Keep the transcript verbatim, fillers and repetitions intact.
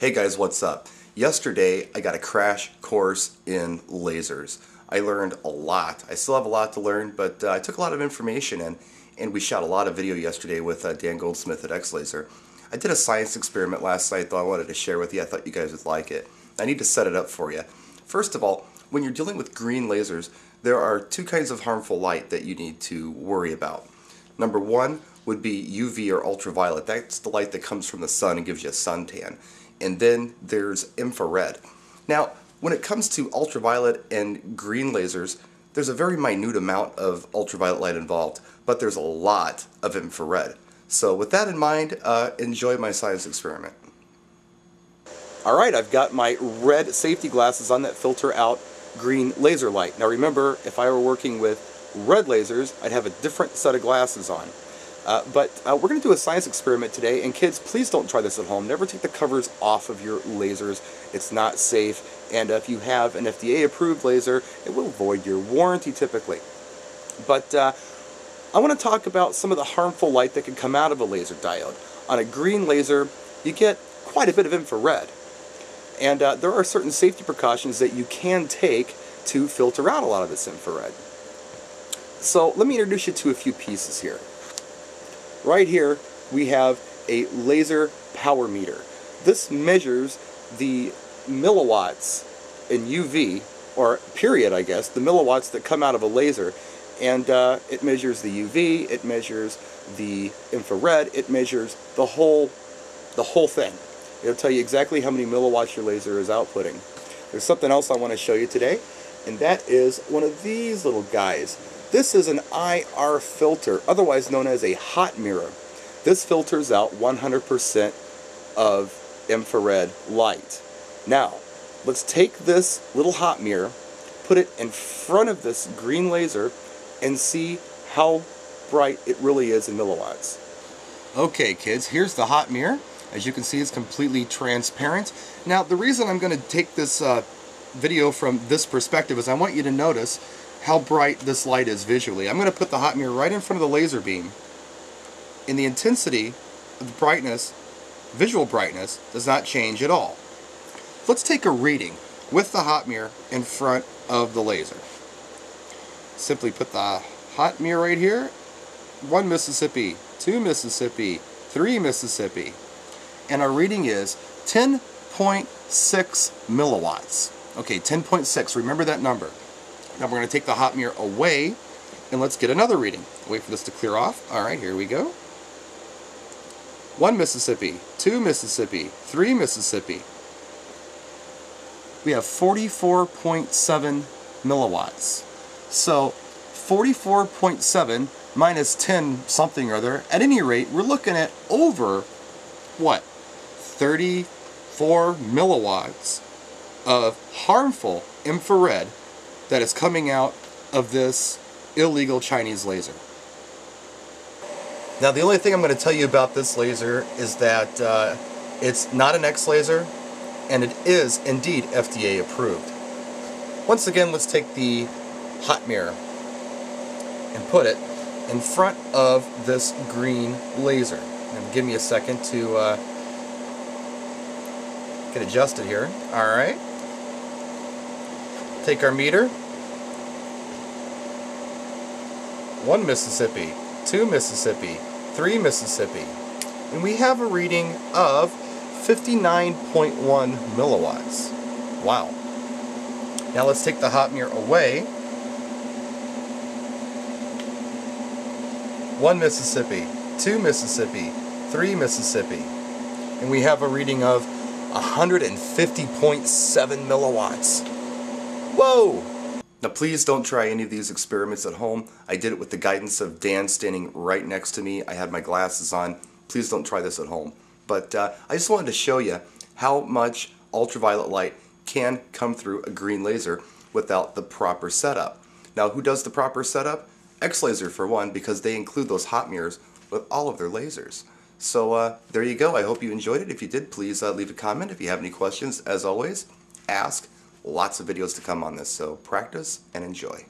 Hey guys, what's up? Yesterday I got a crash course in lasers. I learned a lot. I still have a lot to learn, but uh, I took a lot of information in, and we shot a lot of video yesterday with uh, Dan Goldsmith at X-Laser. I did a science experiment last night, though I wanted to share with you. I thought you guys would like it. I need to set it up for you. First of all, when you're dealing with green lasers, there are two kinds of harmful light that you need to worry about. Number one would be U V or ultraviolet. That's the light that comes from the sun and gives you a suntan. And then there's infrared. Now, when it comes to ultraviolet and green lasers, there's a very minute amount of ultraviolet light involved, but there's a lot of infrared. So with that in mind, uh, enjoy my science experiment. All right, I've got my red safety glasses on that filter out green laser light. Now remember, if I were working with red lasers, I'd have a different set of glasses on. Uh, but uh, we're going to do a science experiment today, and kids, please don't try this at home. Never take the covers off of your lasers. It's not safe, and uh, if you have an F D A-approved laser, it will void your warranty typically. But uh, I want to talk about some of the harmful light that can come out of a laser diode. On a green laser, you get quite a bit of infrared, and uh, there are certain safety precautions that you can take to filter out a lot of this infrared. So let me introduce you to a few pieces here. Right here we have a laser power meter. This measures the milliwatts in U V, or period I guess, the milliwatts that come out of a laser, and uh, it measures the U V, it measures the infrared, it measures the whole, the whole thing. It'll tell you exactly how many milliwatts your laser is outputting. There's something else I want to show you today, and that is one of these little guys. This is an I R filter, otherwise known as a hot mirror. This filters out one hundred percent of infrared light. Now, let's take this little hot mirror, put it in front of this green laser, and see how bright it really is in milliwatts. Okay kids, here's the hot mirror. As you can see, it's completely transparent. Now, the reason I'm going to take this uh, video from this perspective is I want you to notice how bright this light is visually. I'm going to put the hot mirror right in front of the laser beam, and the intensity of the brightness, visual brightness, does not change at all. Let's take a reading with the hot mirror in front of the laser. Simply put the hot mirror right here, one Mississippi, two Mississippi, three Mississippi, and our reading is ten point six milliwatts. Okay, ten point six, remember that number. Now we're going to take the hot mirror away, and let's get another reading. Wait for this to clear off. All right, here we go. One Mississippi, two Mississippi, three Mississippi. We have forty-four point seven milliwatts. So forty-four point seven minus ten something or other, at any rate, we're looking at over, what, thirty-four milliwatts of harmful infrared that is coming out of this illegal Chinese laser. Now, the only thing I'm going to tell you about this laser is that uh, it's not an X-Laser, and it is indeed F D A approved. Once again, let's take the hot mirror and put it in front of this green laser. And give me a second to uh, get adjusted here. All right. Take our meter. One Mississippi, two Mississippi, three Mississippi, and we have a reading of fifty-nine point one milliwatts. Wow. Now let's take the hot mirror away. One Mississippi, two Mississippi, three Mississippi, and we have a reading of one hundred fifty point seven milliwatts. Whoa! Now please don't try any of these experiments at home. I did it with the guidance of Dan standing right next to me. I had my glasses on. Please don't try this at home. But uh, I just wanted to show you how much ultraviolet light can come through a green laser without the proper setup. Now, who does the proper setup? X-Laser for one, because they include those hot mirrors with all of their lasers. So uh, there you go. I hope you enjoyed it. If you did, please uh, leave a comment. If you have any questions, as always, ask. Lots of videos to come on this, so practice and enjoy.